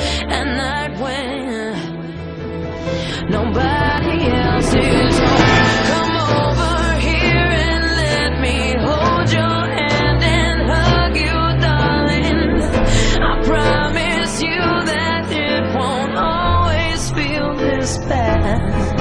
and not when nobody else is home. Come over here and let me hold your hand and hug you, darling. I promise you that it won't always feel this bad.